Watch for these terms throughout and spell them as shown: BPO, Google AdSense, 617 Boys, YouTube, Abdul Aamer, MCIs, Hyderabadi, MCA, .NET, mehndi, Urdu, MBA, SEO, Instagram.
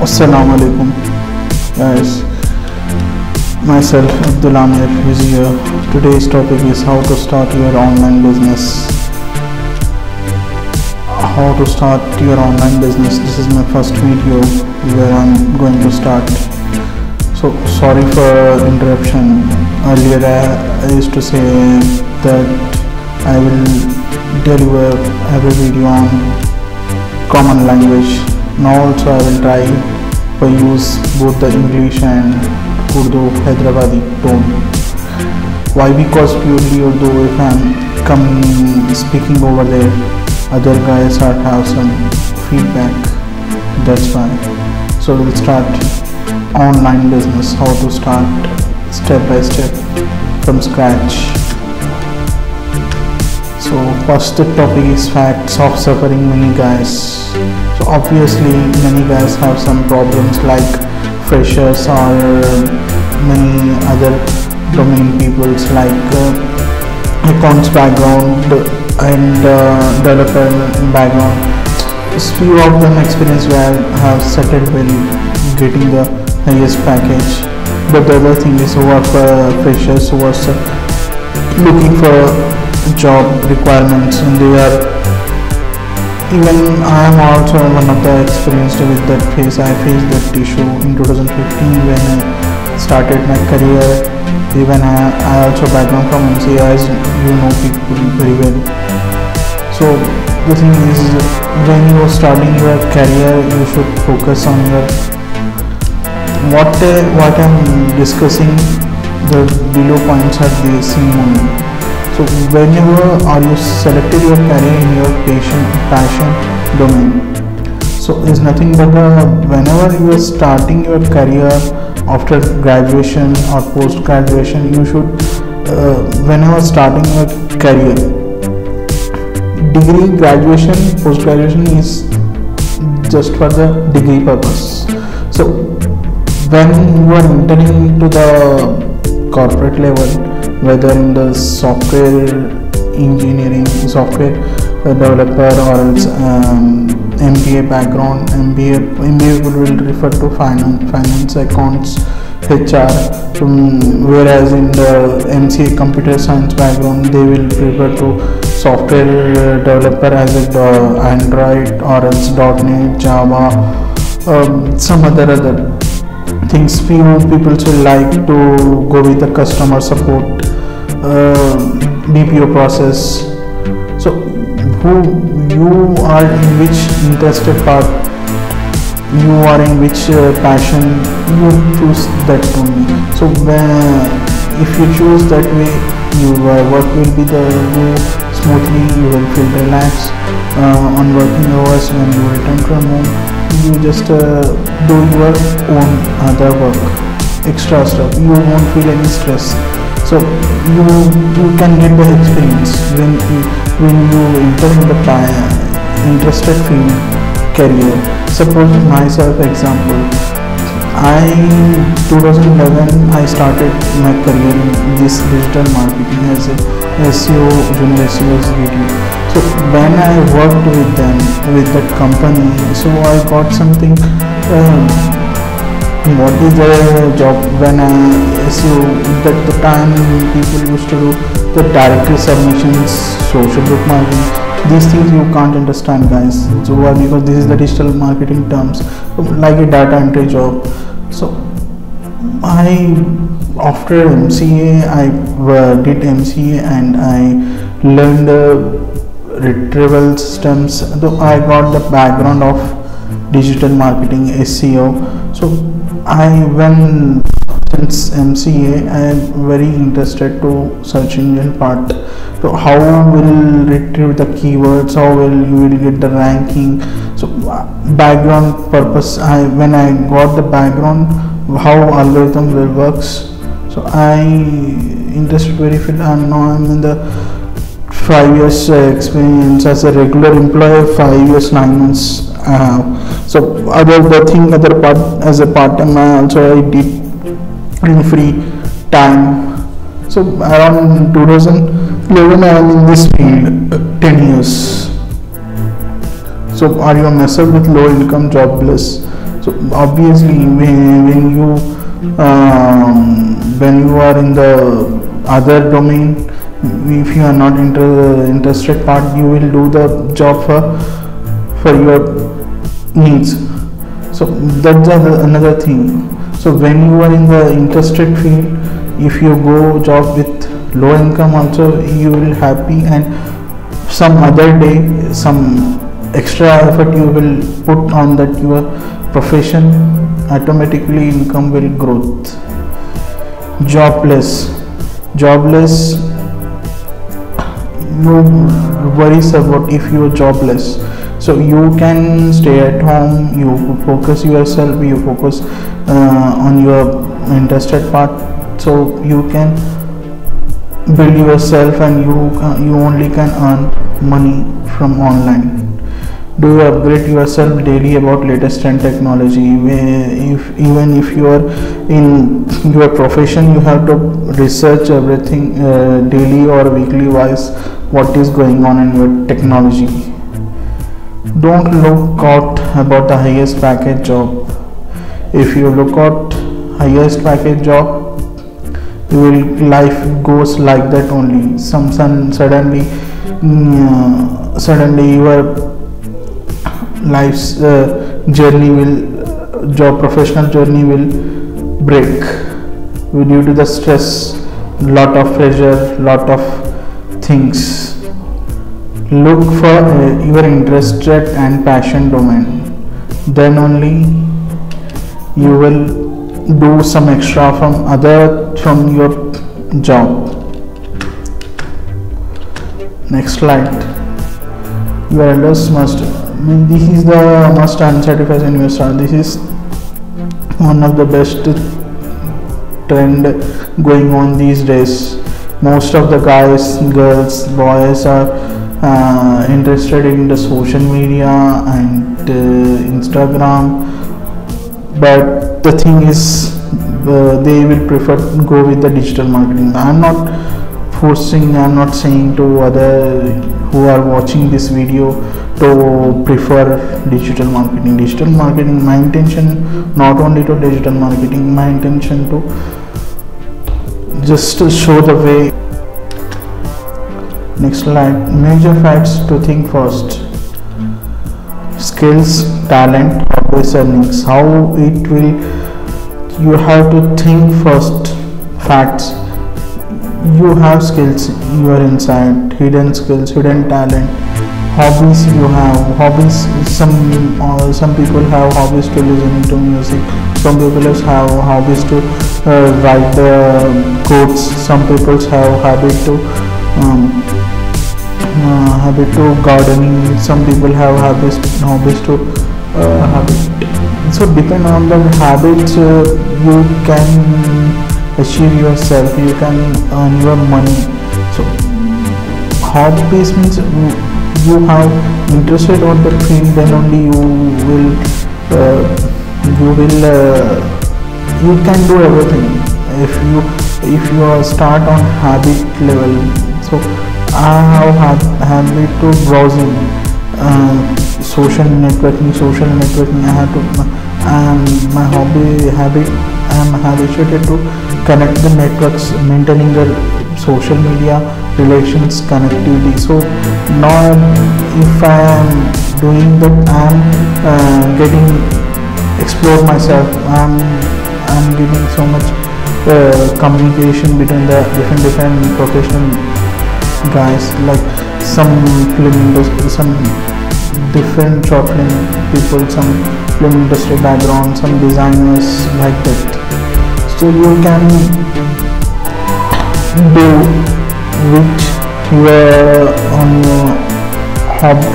Assalamu alaikum guys, myself Abdul Aamer is here. Today's topic is how to start your online business. How to start your online business. This is my first video where I'm going to start. So sorry for interruption. Earlier I used to say that I will deliver every video on common language. Now also I will try to use both the English and Urdu Hyderabadi tone. Why? Because purely Urdu, if I am speaking over there, other guys have some feedback, that's why. So we will start online business, how to start step by step from scratch. So first topic is facts of suffering many guys. So obviously many guys have some problems like freshers or many other domain peoples like accounts background and developer background. Few of them experience where have settled with getting the highest package, but the other thing is who are freshers who are looking for job requirements, and they are even I am also one of the experienced with that phase. I faced that issue in 2015 when I started my career. Even I also background from MCIs, you know people very well. So the thing is, when you are starting your career, you should focus on your what I am discussing. The below points are the same only. So whenever are you selected your career in your passion domain, so is nothing but whenever you are starting your career after graduation or post graduation, you should whenever starting your career, degree, graduation, post graduation is just for the degree purpose. So when you are entering to the corporate level, whether in the software engineering, software developer or else MBA background, MBA will refer to finance, accounts, HR, whereas in the MCA computer science background, they will refer to software developer as Android or else .NET, Java, some other things. Few people will like to go with the customer support, BPO process. So who you are, in which interested part you are, in which passion you choose that only. So if you choose that way, your work will be the go smoothly. You will feel relaxed on working hours. When you return from home, you just do your own other work, extra stuff. You won't feel any stress. So you can get the experience when you enter in the interested field career. Suppose myself example. In 2011 I started my career in this digital marketing as a SEO, junior SEO graduate. So when I worked with them, with that company, so I got something, what is the job when at the time people used to do the directory submissions, social group marketing. These things you can't understand guys, so why? Because this is the digital marketing terms, like a data entry job. So after MCA, I did MCA and I learned retrieval systems, though I got the background of digital marketing, SEO. So since MCA I am very interested to search engine part. So how will retrieve the keywords, how will you get the ranking. So background purpose, when I got the background how algorithm will works, so I interested very field. And now I'm in the 5 years experience as a regular employee, 5 years, 9 months. So as a part-time also I did in free time. So around 2011 I am in this field, 10 years. So are you messed up with low income, jobless, So obviously when you are in the other domain, if you are not interested part, you will do the job for your needs. So that's another thing. So when you are in the interested field, if you go job with low income also, you will happy, and some other day some extra effort you will put on that your profession, automatically income will grow. Jobless, no worries about if you are jobless. So you can stay at home, you focus yourself, you focus on your interested part, so you can build yourself, and you only can earn money from online. Do you upgrade yourself daily about latest trend technology? Even if you are in your profession, you have to research everything daily or weekly wise what is going on in your technology. Don't look out about the highest package job. If you look out highest package job, your life goes like that only. Suddenly your life's professional journey will break due to the stress, lot of pressure, lot of things. Look for your interested and passion domain, then only you will do some extra from your job. Next slide. Your elders this is the must unsatisfied investor. This is one of the best trend going on these days. Most of the guys, girls, boys are interested in the social media and Instagram, but the thing is they will prefer to go with the digital marketing. I'm not forcing, I'm not saying to other who are watching this video to prefer digital marketing. My intention not only to digital marketing, my intention to just show the way. Next slide. Major facts to think first. Skills, talent, hobbies, earnings. How it will, you have to think first. Facts. You have skills, you are inside, hidden skills, hidden talent. Hobbies, you have hobbies. Some people have hobbies to listen to music, some people have hobbies to write codes, some people have habit to gardening, some people have hobbies to habit. So depend on the habits you can achieve yourself, you can earn your money. So hobbies means you have interested on the field, then only you can do everything if you start on habit level. So I have habit to browsing, social networking. My habit, I am habituated to connect the networks, maintaining the social media relations, connectivity. So now if I am doing that, I am getting explore myself. I am getting so much communication between the different professional guys, like some film industry, some different short film people, some film industry background, some designers like that. So you can do which you are on your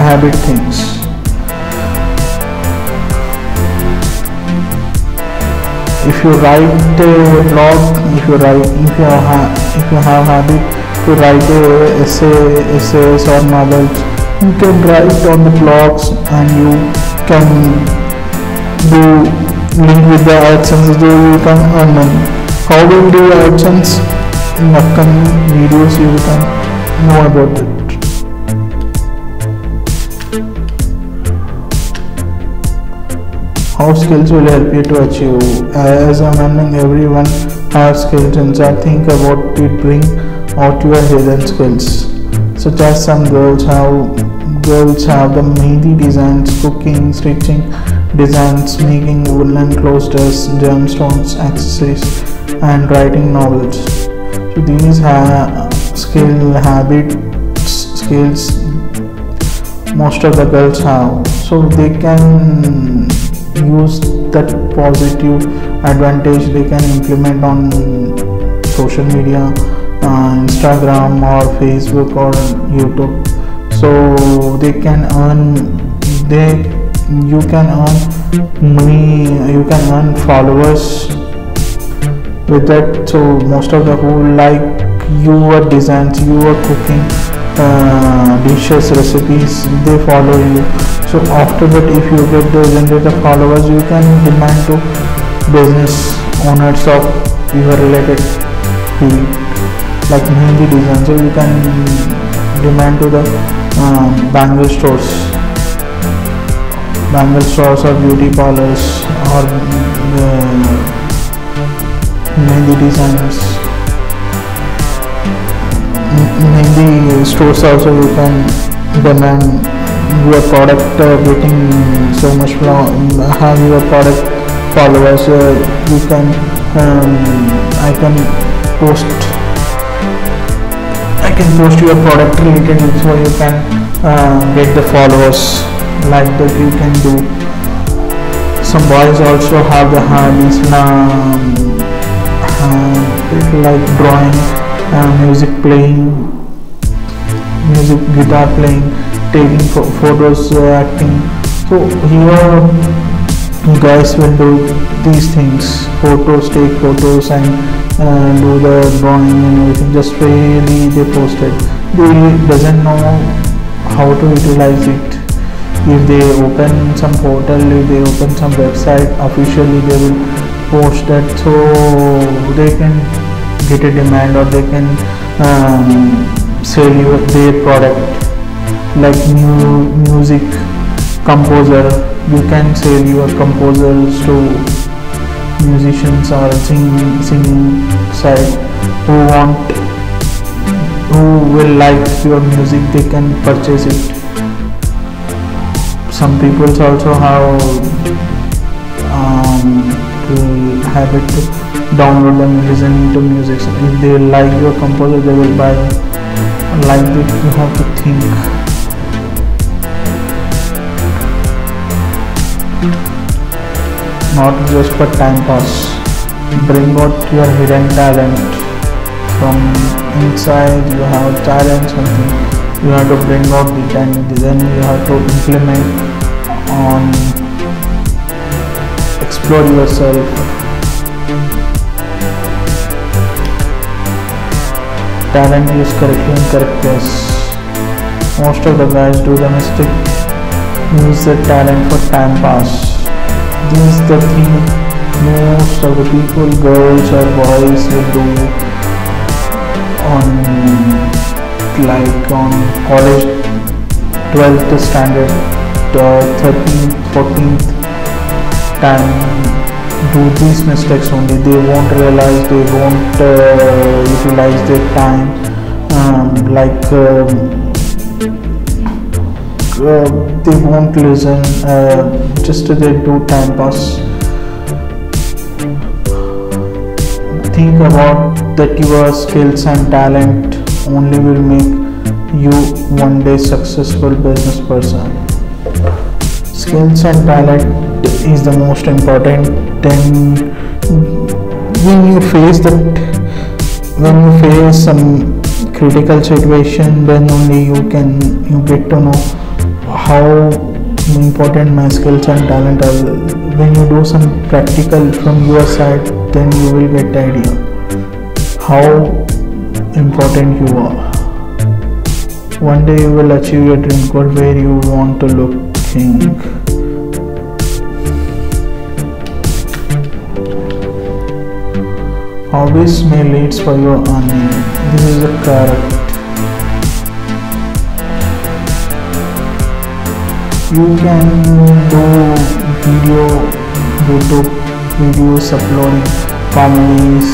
habit things. If you write a blog, if you have habit to write a essays or novels, you can write on the blogs, and you can do link with the AdSense, so you can earn money. How do you do AdSense? In upcoming videos you can know about it. How skills will help you to achieve? As I'm learning, everyone has skills, and I think about to bring out your hidden skills, such as some girls have the mehndi designs, cooking, stitching designs, making woolen clothes, gemstones, accessories, and writing novels. So these skills most of the girls have, so they can use that positive advantage. They can implement on social media, Instagram or Facebook or YouTube, so they can earn money, you can earn followers with that. So most of the who like your designs, your cooking dishes, recipes, they follow you. So after that, if you get those generated followers, you can demand to business owners of your related field, like mehndi design. So you can demand to the bangle stores or beauty parlors or mehndi designs, mehndi stores. Also you can demand your product getting so much have your product followers. You can I can post your product related, so you can get the followers. Like that you can do. Some boys also have the hobbies like drawing, music playing, guitar playing, taking photos, acting. So here guys will do these things, take photos and do the drawing and everything. Just really they post it. They doesn't know how to utilize it. If they open some portal, if they open some website, officially they will post that, so they can get a demand or they can sell you their product. Like new music composer, you can sell your composers to musicians or singing side who will like your music, they can purchase it. Some people also have the habit to download and listen to music. So if they like your composer, they will buy. Like that, you have to think, not just for time pass. Bring out your hidden talent from inside. You have a talent, something you have to bring out it, and then you have to implement on, explore yourself. Talent is correctly incorrect. Most of the guys do the mistake, use the talent for time pass. These the thing most of the people, girls or boys, will do on like on college 12th standard, 13th, 14th time do these mistakes only. They won't realize, they won't utilize their time. They won't listen, just they do time pass. Think about that your skills and talent only will make you one day successful business person. Skills and talent is the most important. Then when you face some critical situation, then only you get to know how important my skills and talent are. When you do some practical from your side, then you will get the idea how important you are. One day you will achieve your dream goal where you want to look. Hobbies may leads for your earning. This is a correct. You can do video YouTube videos, uploading comedies,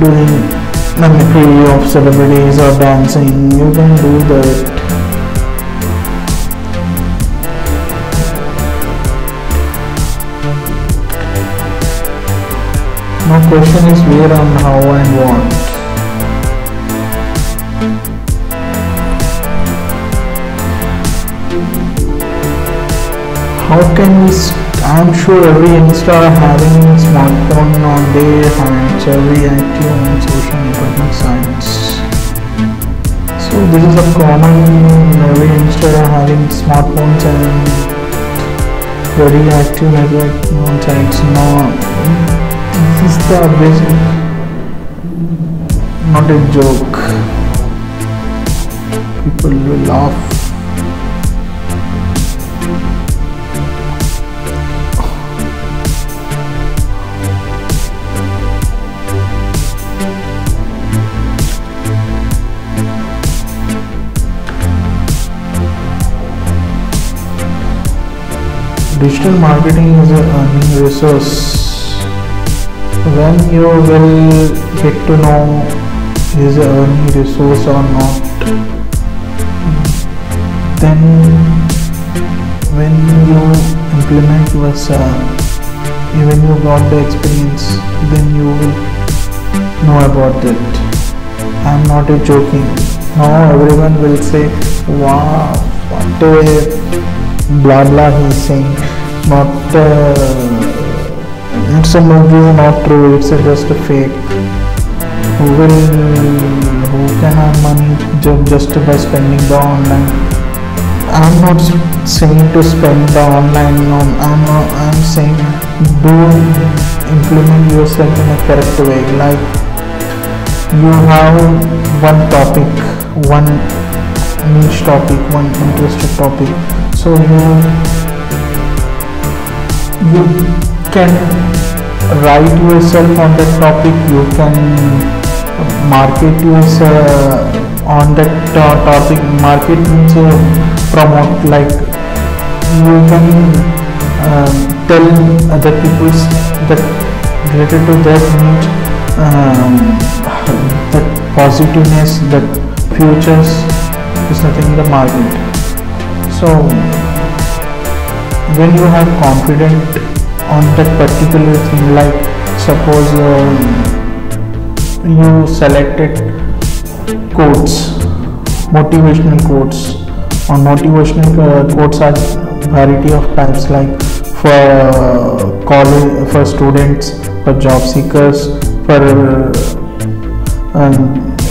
doing mimicry of celebrities or dancing. You can do that. My question is where and how and what. How can we? I'm sure every installer having a smartphone on their hands, every active on social networking sites. So this is a common every installer having smartphones and very active network on sites. Now this is the basic, not a joke. People will laugh. Digital marketing is an earning resource. When you will get to know is an earning resource or not, then when you implement yourself, when you got the experience, then you will know about it. I am not joking. Now everyone will say, wow, what a blah blah he is saying. It's a movie, not true, it's just a fake. Who can earn money just by spending the online? I'm not saying to spend the online, no, I'm saying do implement yourself in a correct way. Like you have one topic, one niche topic, one interested topic. So you can write yourself on that topic, you can market yourself on that topic. Market means promote, like you can tell other people that related to that niche, that positiveness, that futures is nothing in the market. So when you have confidence on that particular thing, like suppose you selected quotes, motivational quotes. On motivational quotes are variety of types, like for college, for students, for job seekers, for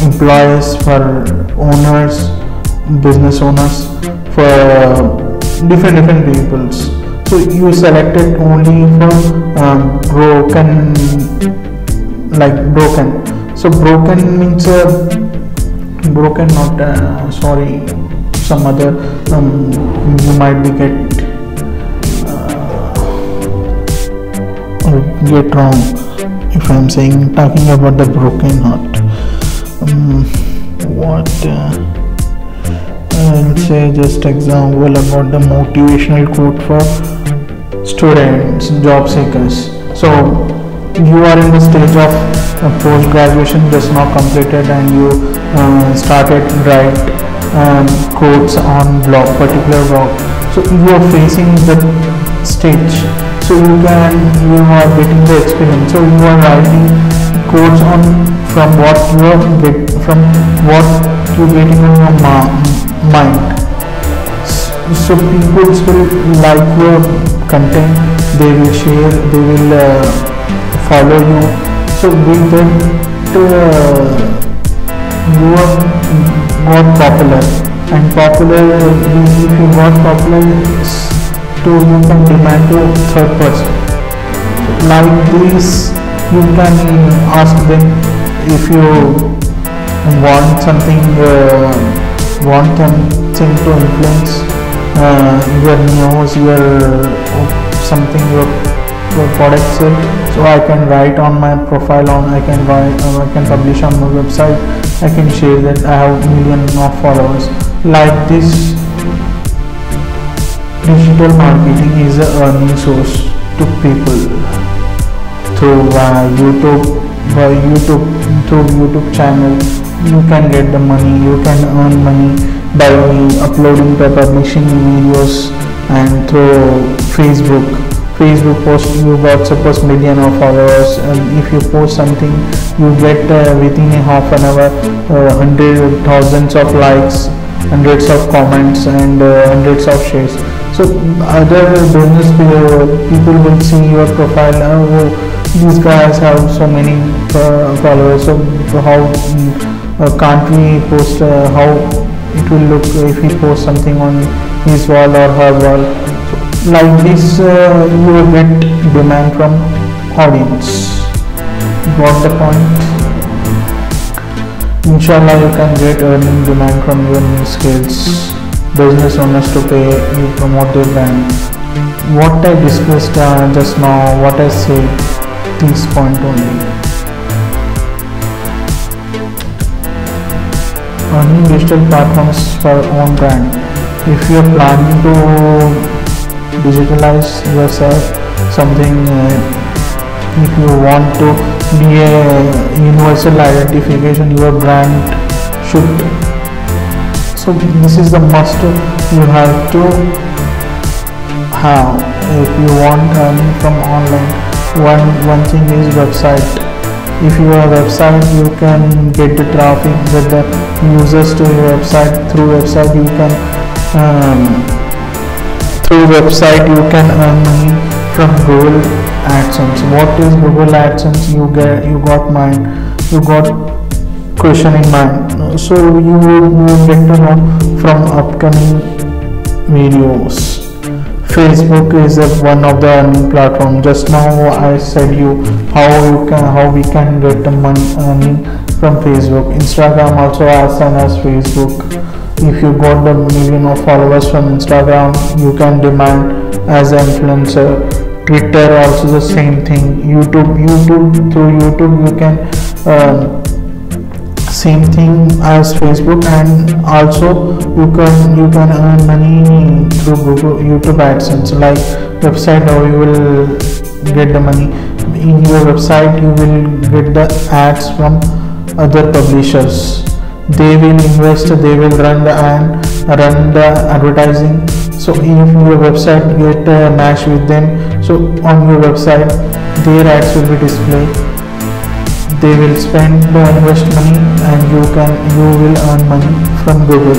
employees, for owners, business owners, for different peoples. So you selected only for broken. So broken means broken, not sorry, some other you might be get wrong if I'm saying talking about the broken heart. What I'll say just example about the motivational quote for students, job seekers. So you are in the stage of post graduation, just not completed, and you started write quotes on blog, particular blog. So you are facing the stage. So you are getting the experience. So you are writing quotes on from what you are getting on your mind. So people will like your content, they will share, they will follow you. So with that you are got popular, and popular, if you got popular, to you can demand to third person. Like this you can ask them if you want something, want something to influence your news, your something, your product sale. So I can write on my profile, I can publish on my website, I can share that I have million of followers. Like this, digital marketing is an earning source. to people through YouTube channel. You can get the money, you can earn money by uploading, by publishing videos, and through Facebook post, you got suppose million of followers, and if you post something you get within a half an hour thousands of likes, hundreds of comments, and hundreds of shares. So other business people will see your profile, oh, these guys have so many followers, so how can't we post, how it will look if we post something on his wall or her wall. So, like this you will get demand from audience. Got the point? Inshallah you can get earning demand from your new skills. Business owners to pay you, promote their brand. What I discussed just now, what I said, this point only. Earning digital platforms for own brand. If you are planning to digitalize yourself, something, if you want to be a universal identification, your brand should. So this is the must you have to have if you want earning from online. One thing is website. If you have a website, you can get the traffic, get the users to your website. Through website you can earn money from Google AdSense. What is Google AdSense? You got question in mind. So you will get to know from upcoming videos. Facebook is one of the earning platform. Just now I said you how we can get the money earning from Facebook. Instagram also as well as Facebook. If you got the million of followers from Instagram, you can demand as an influencer. Twitter also the same thing. YouTube through YouTube you can same thing as Facebook, and also you can earn money through Google YouTube AdSense. Like website, or you will get the money in your website, you will get the ads from other publishers. They will invest, they will run the advertising. So if your website get matched with them, so on your website their ads will be displayed. They will spend the invest money, and you will earn money from Google.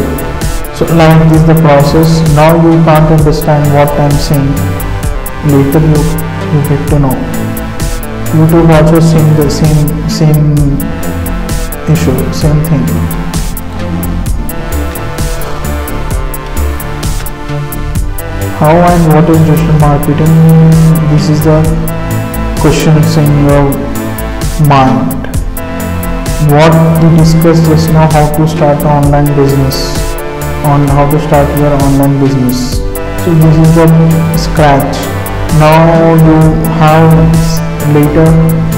So like this the process. Now you can't understand what I'm saying. Later you get to know. YouTube also same issue, same thing. How and what is digital marketing? This is the questions in your mind. What we discussed just now, how to start online business, on how to start your online business. So this is the scratch. Now you have later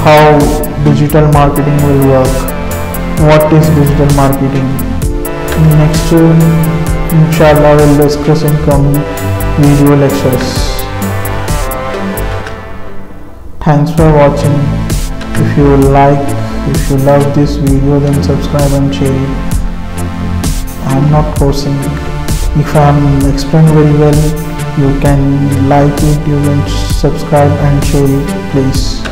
how digital marketing will work. What is digital marketing? Next inshallah we will discuss in coming video lectures. Thanks for watching. If you love this video, then subscribe and share it. I'm not forcing. If I'm explained very well, you can like it, you can subscribe and share it, please.